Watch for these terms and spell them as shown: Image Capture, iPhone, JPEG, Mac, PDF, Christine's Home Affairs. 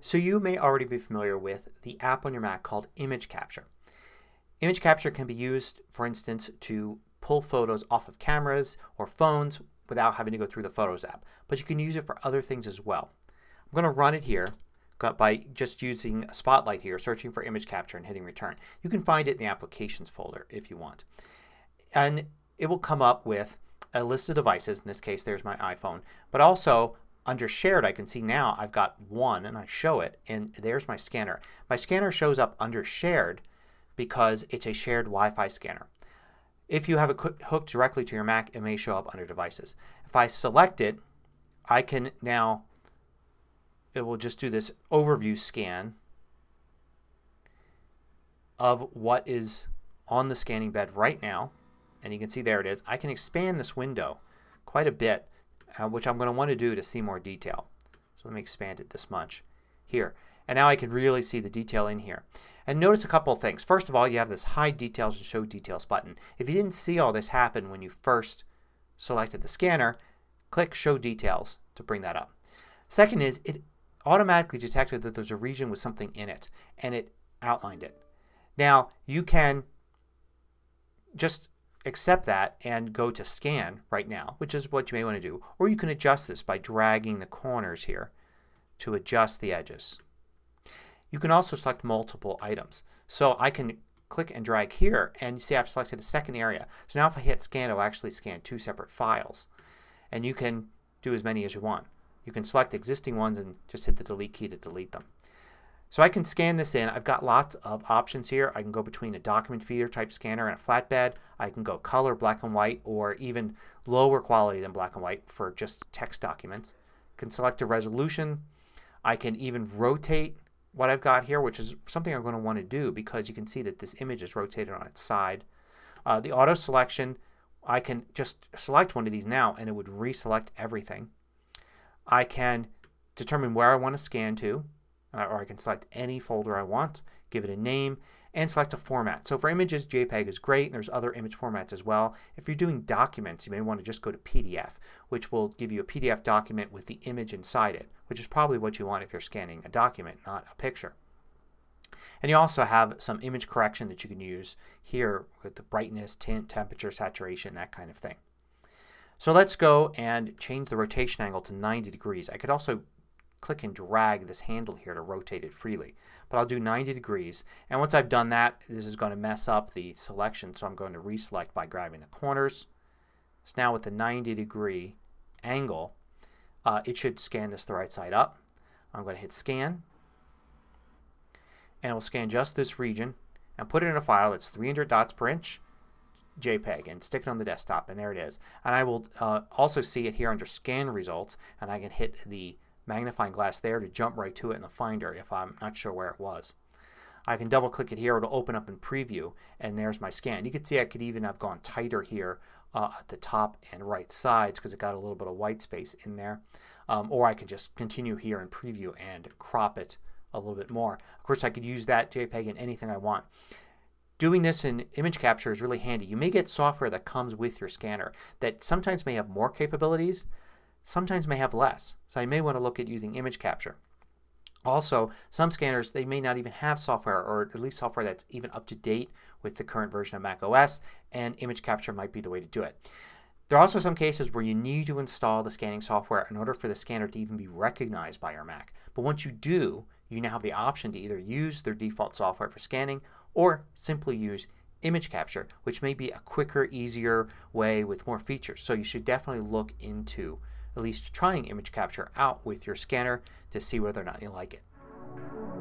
So you may already be familiar with the app on your Mac called Image Capture. Image Capture can be used, for instance, to pull photos off of cameras or phones without having to go through the Photos app. But you can use it for other things as well. I'm going to run it here by just using a spotlight here, searching for Image Capture and hitting return. You can find it in the Applications folder if you want. And it will come up with a list of devices. In this case there's my iPhone. But also under Shared I can see now I've got one and I show it and there's my scanner. My scanner shows up under Shared because it's a shared Wi-Fi scanner. If you have it hooked directly to your Mac it may show up under Devices. If I select it I can now, it will just do this overview scan of what is on the scanning bed right now, and you can see there it is. I can expand this window quite a bit, which I'm going to want to do to see more detail. So let me expand it this much here. And now I can really see the detail in here. And notice a couple of things. First of all, you have this Hide Details and Show Details button. If you didn't see all this happen when you first selected the scanner, click Show Details to bring that up. Second is it automatically detected that there's a region with something in it and it outlined it. Now you can just accept that and go to Scan right now, which is what you may want to do. Or you can adjust this by dragging the corners here to adjust the edges. You can also select multiple items. So I can click and drag here and you see I've selected a second area. So now if I hit Scan it will actually scan two separate files. And you can do as many as you want. You can select existing ones and just hit the delete key to delete them. So I can scan this in. I've got lots of options here. I can go between a document feeder type scanner and a flatbed. I can go color, black and white, or even lower quality than black and white for just text documents. I can select a resolution. I can even rotate what I've got here, which is something I'm going to want to do because you can see that this image is rotated on its side. The auto selection, I can just select one of these now and it would reselect everything. I can determine where I want to scan to, or I can select any folder I want, give it a name, and select a format. So for images JPEG is great and there's other image formats as well. If you're doing documents you may want to just go to PDF, which will give you a PDF document with the image inside it, which is probably what you want if you're scanning a document, not a picture. And you also have some image correction that you can use here with the brightness, tint, temperature, saturation, that kind of thing. So let's go and change the rotation angle to 90 degrees. I could also click and drag this handle here to rotate it freely. But I'll do 90 degrees and once I've done that this is going to mess up the selection, so I'm going to reselect by grabbing the corners. So now with the 90 degree angle it should scan this the right side up. I'm going to hit Scan and it will scan just this region and put it in a file that's 300 dots per inch JPEG and stick it on the desktop and there it is. And I will also see it here under Scan Results and I can hit the magnifying glass there to jump right to it in the Finder if I'm not sure where it was. I can double click it here. It'll open up in Preview and there's my scan. You can see I could even have gone tighter here at the top and right sides because it got a little bit of white space in there. Or I could just continue here in Preview and crop it a little bit more. Of course I could use that JPEG in anything I want. Doing this in Image Capture is really handy. You may get software that comes with your scanner that sometimes may have more capabilities, sometimes may have less. So you may want to look at using Image Capture. Also some scanners they may not even have software, or at least software that's even up to date with the current version of Mac OS, and Image Capture might be the way to do it. There are also some cases where you need to install the scanning software in order for the scanner to even be recognized by your Mac. But once you do, you now have the option to either use their default software for scanning or simply use Image Capture, which may be a quicker, easier way with more features. So you should definitely look into at least trying Image Capture out with your scanner to see whether or not you like it.